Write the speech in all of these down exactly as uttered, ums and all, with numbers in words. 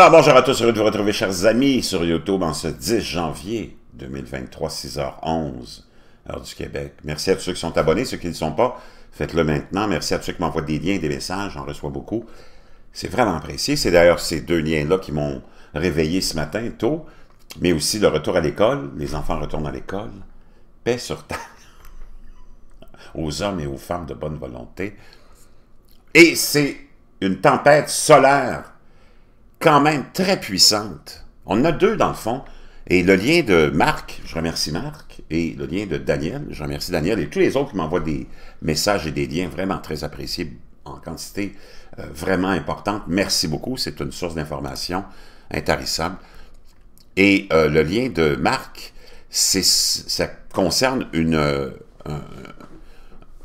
Alors bonjour à tous, heureux de vous retrouver chers amis sur YouTube en ce dix janvier deux mille vingt-trois, six heures onze, heure du Québec. Merci à tous ceux qui sont abonnés, ceux qui ne le sont pas, faites-le maintenant. Merci à tous ceux qui m'envoient des liens, des messages, j'en reçois beaucoup. C'est vraiment apprécié. C'est d'ailleurs ces deux liens-là qui m'ont réveillé ce matin tôt, mais aussi le retour à l'école. Les enfants retournent à l'école. Paix sur terre aux hommes et aux femmes de bonne volonté. Et c'est une tempête solaire quand même très puissante. On en a deux dans le fond. Et le lien de Marc, je remercie Marc, et le lien de Daniel, je remercie Daniel, et tous les autres qui m'envoient des messages et des liens vraiment très appréciés en quantité euh, vraiment importante. Merci beaucoup, c'est une source d'information intarissable. Et euh, le lien de Marc, ça concerne une, euh, un,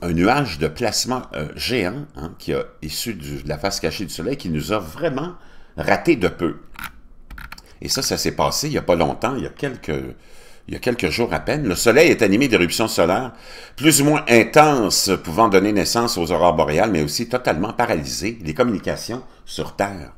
un nuage de plasma euh, géant hein, qui a issu du, de la face cachée du soleil, qui nous a vraiment raté de peu. Et ça, ça s'est passé il n'y a pas longtemps, il y a, quelques, il y a quelques jours à peine. Le soleil est animé d'éruptions solaires plus ou moins intenses, pouvant donner naissance aux aurores boréales, mais aussi totalement paralysées les communications sur Terre.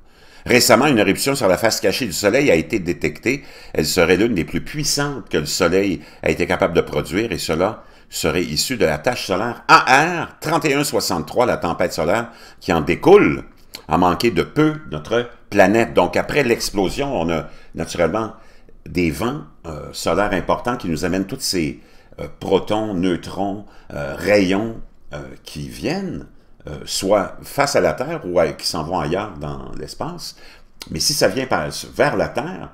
Récemment, une éruption sur la face cachée du soleil a été détectée. Elle serait l'une des plus puissantes que le soleil a été capable de produire, et cela serait issu de la tache solaire A R trente et un soixante-trois, la tempête solaire qui en découle, a manqué de peu notre planète. Donc, après l'explosion, on a naturellement des vents euh, solaires importants qui nous amènent tous ces euh, protons, neutrons, euh, rayons euh, qui viennent, euh, soit face à la Terre ou à, qui s'en vont ailleurs dans l'espace. Mais si ça vient par, vers la Terre,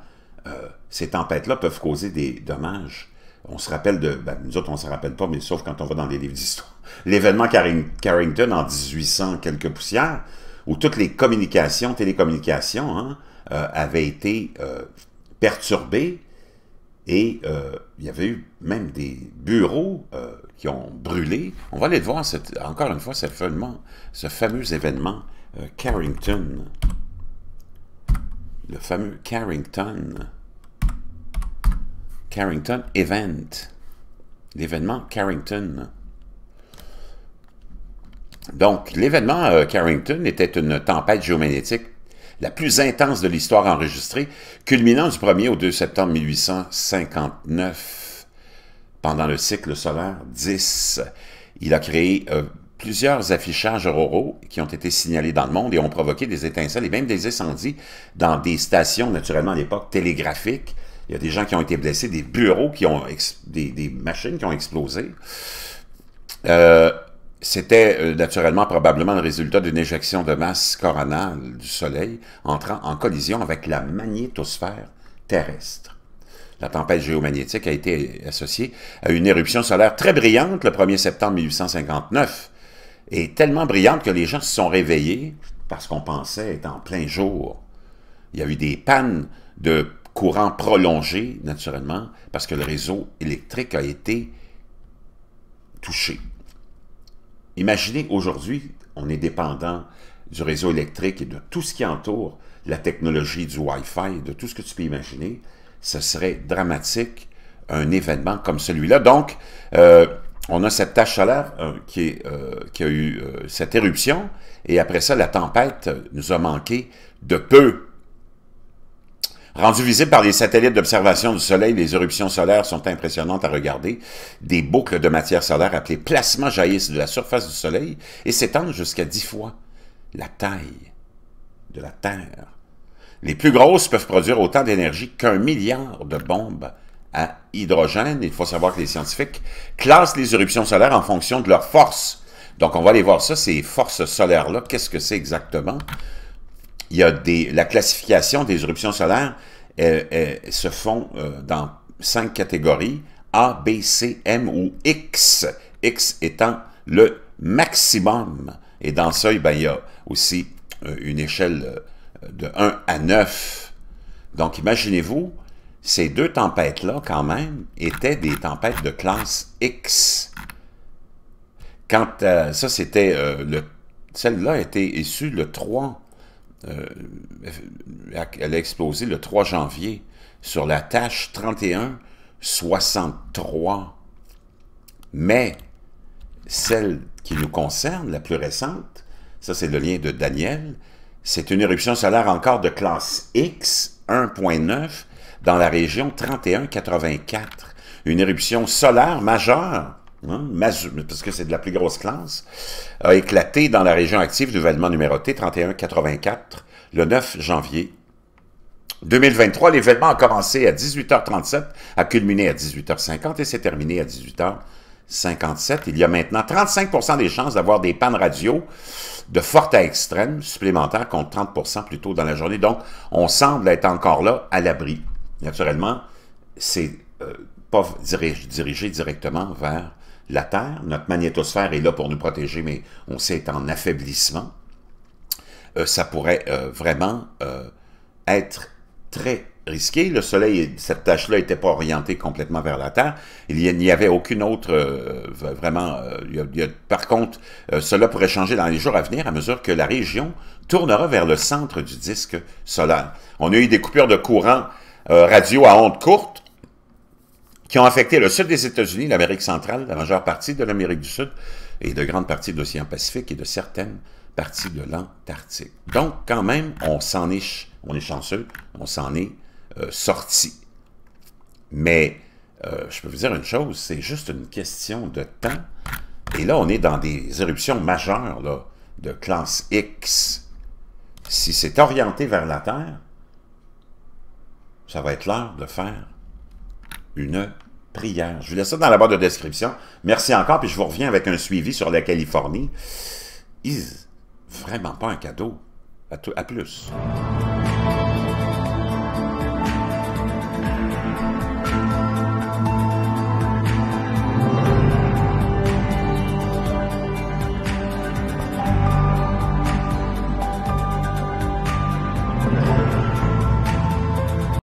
euh, ces tempêtes-là peuvent causer des dommages. On se rappelle de... Ben, nous autres, on ne se rappelle pas, mais sauf quand on va dans les livres d'histoire. L'événement Carring, Carrington en mille huit cents, quelques poussières, où toutes les communications, télécommunications, hein, euh, avaient été euh, perturbées, et euh, il y avait eu même des bureaux euh, qui ont brûlé. On va aller le voir, cette, encore une fois, cette, ce fameux événement euh, Carrington. Le fameux Carrington. Carrington Event. L'événement Carrington. Donc, l'événement euh, Carrington était une tempête géomagnétique la plus intense de l'histoire enregistrée, culminant du premier au deux septembre mille huit cent cinquante-neuf, pendant le cycle solaire dix. Il a créé euh, plusieurs affichages auroraux qui ont été signalés dans le monde et ont provoqué des étincelles et même des incendies dans des stations, naturellement à l'époque, télégraphiques. Il y a des gens qui ont été blessés, des bureaux, qui ont des, des machines qui ont explosé. Euh... C'était euh, naturellement probablement le résultat d'une éjection de masse coronale du Soleil entrant en collision avec la magnétosphère terrestre. La tempête géomagnétique a été associée à une éruption solaire très brillante le premier septembre mille huit cent cinquante-neuf, et tellement brillante que les gens se sont réveillés parce qu'on pensait être en plein jour. Il y a eu des pannes de courant prolongées, naturellement, parce que le réseau électrique a été touché. Imaginez, aujourd'hui, on est dépendant du réseau électrique et de tout ce qui entoure la technologie du Wi-Fi, de tout ce que tu peux imaginer. Ce serait dramatique, un événement comme celui-là. Donc, euh, on a cette tache solaire euh, qui, est, euh, qui a eu euh, cette éruption, et après ça, la tempête nous a manqué de peu. Rendu visible par les satellites d'observation du Soleil, les éruptions solaires sont impressionnantes à regarder. Des boucles de matière solaire appelées plasma jaillissent de la surface du Soleil et s'étendent jusqu'à dix fois la taille de la Terre. Les plus grosses peuvent produire autant d'énergie qu'un milliard de bombes à hydrogène. Il faut savoir que les scientifiques classent les éruptions solaires en fonction de leur force. Donc, on va aller voir ça, ces forces solaires-là. Qu'est-ce que c'est exactement? Il y a des, la classification des éruptions solaires, elles, elles se font euh, dans cinq catégories, A, B, C, M ou X, X étant le maximum. Et dans ça, eh bien, il y a aussi euh, une échelle de un à neuf. Donc, imaginez-vous, ces deux tempêtes-là, quand même, étaient des tempêtes de classe X. Quant à ça, c'était euh, celle-là était issue le trois. Euh, elle a explosé le trois janvier sur la tache trente et un soixante-trois. Mais celle qui nous concerne, la plus récente, ça c'est le lien de Daniel, C'est une éruption solaire encore de classe X un point neuf dans la région trente et un quatre-vingt-quatre. Une éruption solaire majeure, hein, parce que c'est de la plus grosse classe, a éclaté dans la région active nouvellement numérotée trente et un quatre-vingt-quatre le neuf janvier deux mille vingt-trois. L'événement a commencé à dix-huit heures trente-sept, a culminé à dix-huit heures cinquante et s'est terminé à dix-huit heures cinquante-sept. Il y a maintenant trente-cinq pour cent des chances d'avoir des pannes radio de fortes à extrêmes supplémentaires contre trente pour cent plus tôt dans la journée. Donc, on semble être encore là à l'abri. Naturellement, c'est euh, pas dirigé, dirigé directement vers la Terre. Notre magnétosphère est là pour nous protéger, mais on sait être en affaiblissement. Euh, ça pourrait euh, vraiment euh, être très risqué. Le Soleil, cette tâche-là n'était pas orientée complètement vers la Terre. Il n'y avait aucune autre, euh, vraiment... Euh, il y a, il y a, par contre, euh, cela pourrait changer dans les jours à venir à mesure que la région tournera vers le centre du disque solaire. On a eu des coupures de courant euh, radio à ondes courtes qui ont affecté le sud des États-Unis, l'Amérique centrale, la majeure partie de l'Amérique du Sud et de grandes parties de l'océan Pacifique et de certaines parties de l'Antarctique. Donc, quand même, on s'en est... On est chanceux, on s'en est euh, sorti. Mais euh, je peux vous dire une chose, c'est juste une question de temps. Et là, on est dans des éruptions majeures là, de classe X. Si c'est orienté vers la Terre, ça va être l'heure de faire une prière. Je vous laisse ça dans la barre de description. Merci encore, puis je vous reviens avec un suivi sur la Californie. Ils, vraiment pas un cadeau. À, tout, à plus.